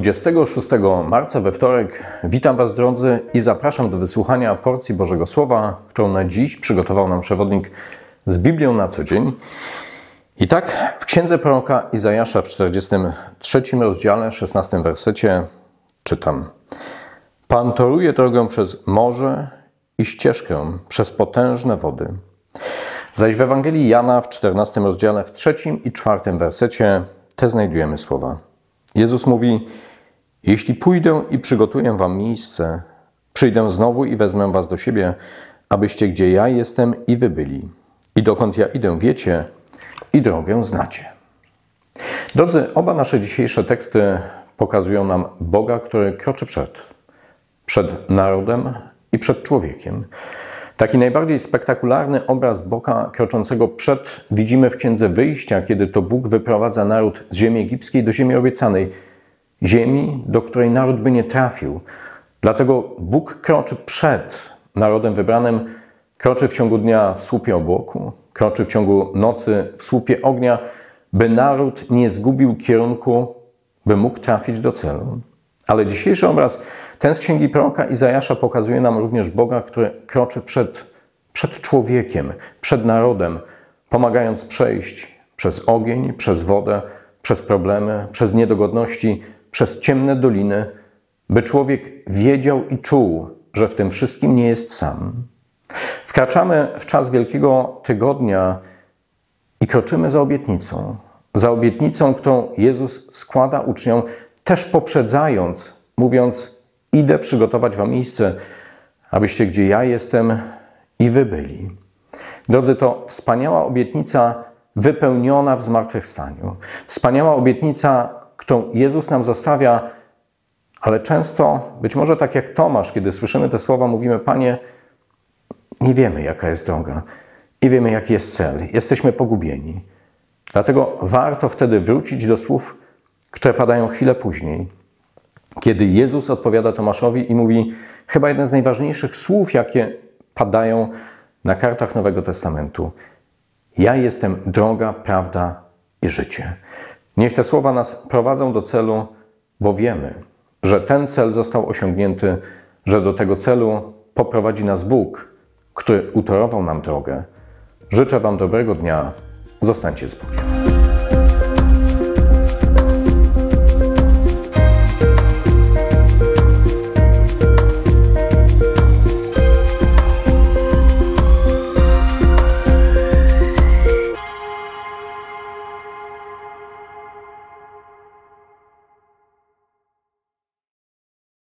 26 marca we wtorek witam Was, drodzy, i zapraszam do wysłuchania porcji Bożego Słowa, którą na dziś przygotował nam przewodnik z Biblią na co dzień. I tak w Księdze proroka Izajasza w 43 rozdziale, 16 wersecie czytam: Pan toruje drogę przez morze i ścieżkę przez potężne wody. Zaś w Ewangelii Jana w 14 rozdziale, w 3 i 4 wersecie te znajdujemy słowa. Jezus mówi: jeśli pójdę i przygotuję wam miejsce, przyjdę znowu i wezmę was do siebie, abyście gdzie ja jestem i wy byli. I dokąd ja idę wiecie i drogę znacie. Drodzy, oba nasze dzisiejsze teksty pokazują nam Boga, który kroczy przed narodem i przed człowiekiem. Taki najbardziej spektakularny obraz Boga kroczącego przed widzimy w Księdze Wyjścia, kiedy to Bóg wyprowadza naród z ziemi egipskiej do ziemi obiecanej, ziemi, do której naród by nie trafił. Dlatego Bóg kroczy przed narodem wybranym, kroczy w ciągu dnia w słupie obłoku, kroczy w ciągu nocy w słupie ognia, by naród nie zgubił kierunku, by mógł trafić do celu. Ale dzisiejszy obraz, ten z Księgi proroka Izajasza, pokazuje nam również Boga, który kroczy przed człowiekiem, przed narodem, pomagając przejść przez ogień, przez wodę, przez problemy, przez niedogodności, przez ciemne doliny, by człowiek wiedział i czuł, że w tym wszystkim nie jest sam. Wkraczamy w czas Wielkiego Tygodnia i kroczymy za obietnicą, którą Jezus składa uczniom, też poprzedzając, mówiąc: idę przygotować wam miejsce, abyście gdzie ja jestem i wy byli. Drodzy, to wspaniała obietnica wypełniona w zmartwychwstaniu. Wspaniała obietnica, którą Jezus nam zostawia, ale często, być może tak jak Tomasz, kiedy słyszymy te słowa, mówimy: Panie, nie wiemy, jaka jest droga, nie wiemy, jaki jest cel, jesteśmy pogubieni. Dlatego warto wtedy wrócić do słów, które padają chwilę później, kiedy Jezus odpowiada Tomaszowi i mówi chyba jeden z najważniejszych słów, jakie padają na kartach Nowego Testamentu: ja jestem droga, prawda i życie. Niech te słowa nas prowadzą do celu, bo wiemy, że ten cel został osiągnięty, że do tego celu poprowadzi nas Bóg, który utorował nam drogę. Życzę wam dobrego dnia. Zostańcie z Bogiem.